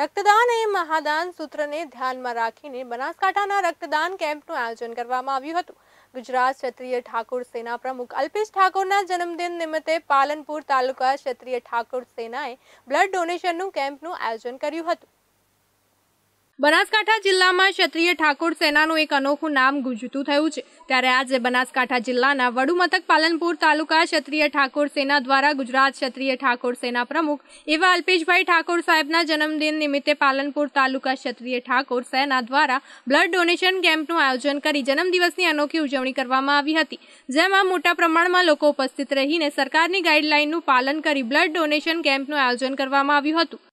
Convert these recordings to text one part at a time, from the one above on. रक्तदान ए महादान सूत्रने ध्यानमां राखीने बनासकांठाना रक्तदान केम्पनुं आयोजन करवामां आव्युं हतुं। गुजरात क्षत्रिय ठाकोर सेना प्रमुख अल्पेश ठाकोरना जन्मदिन निमित्ते पालनपुर तालुका क्षत्रिय ठाकोर सेनाए ब्लड डोनेशननुं केम्पनुं आयोजन कर्युं हतुं। बनासकांठा जिला में क्षत्रिय ठाकोर सेना एक अनोखू नाम गुंजतू थे त्यारे आज बनासकांठा जिला वडू मथक पालनपुर तालुका क्षत्रिय ठाकोर सेना द्वारा गुजरात क्षत्रिय ठाकोर सेना प्रमुख एवं अल्पेशभाई ठाकोर साहेबना जन्मदिन निमित्ते पालनपुर तालुका क्षत्रिय ठाकोर सेना द्वारा ब्लड डोनेशन केम्पनु आयोजन कर जन्मदिवसनी अनोखी उजवणी करवामां आवी हती, जेमां मोटा प्रमाणमां लोको उपस्थित रहीने सरकारनी गाइडलाइननुं पालन करी ब्लड डोनेशन केम्पनु आयोजन करवामां आव्युं हतुं।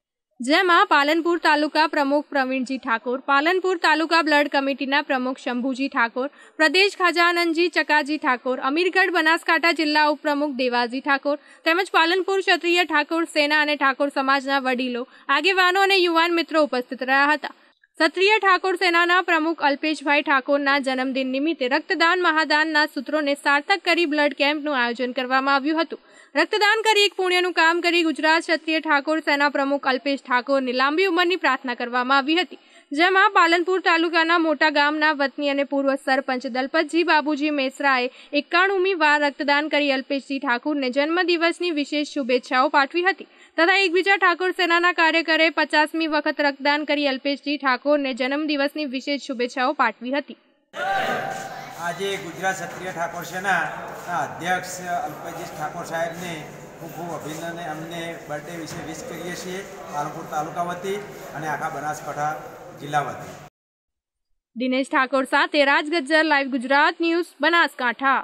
जेमा पालनपुर तालुका प्रमुख प्रवीण ठाकुर, पालनपुर तालुका ब्लड कमिटीना प्रमुख शंभुजी ठाकुर, प्रदेश खजानंजी चकाजी ठाकुर, अमीरगढ़ बनासकांठा जिला उपप्रमुख देवाजी ठाकुर તેમજ પાલનપુર ક્ષત્રિય ઠાકોર સેના અને ઠાકોર સમાજના વડીલો, આગેવાનો અને યુવાન મિત્રો ઉપસ્થિત રહ્યા હતા। ક્ષત્રિય ઠાકોર સેનાના પ્રમુખ અલ્પેશભાઈ ઠાકોરના જન્મદિન નિમિત્તે રક્તદાન મહાદાનના સૂત્રોને સાર્થક કરી બ્લડ કેમ્પનું આયોજન કરવામાં આવ્યું હતું। रक्तदान करी एक पुण्यनु काम करी गुजरात क्षत्रिय ठाकोर सेना प्रमुख अल्पेश ठाकोर ने लांबी उमरनी प्रार्थना करवामां आवी हती। जेमां पालनपुर तालुकाना मोटा गामना वतनी अने पूर्व सरपंच दलपतजी बाबुजी मेसराए 91મી वार रक्तदान करी अल्पेशजी ठाकुरने जन्मदिवसनी विशेष शुभेच्छाओं पाठवी हती तथा एकबीजा ठाकुर सेनाना कार्यकरे 50મી वखत रक्तदान करी अल्पेशजी ठाकुरने जन्मदिवसनी विशेष शुभेच्छाओं पाठवी हती। आज गुजरात क्षत्रिय ठाकोर सेना अध्यक्ष अल्पेश ठाकोर साहेब ने खूब खूब अभिनंदन अमने बर्थडे विषय विश करीए छे पालनपुर तालुका वती अने आखा बनासकांठा जिला वती। दिनेश ठाकुर साथे राजगज्जर, लाइव गुजरात न्यूज, बनासकांठा।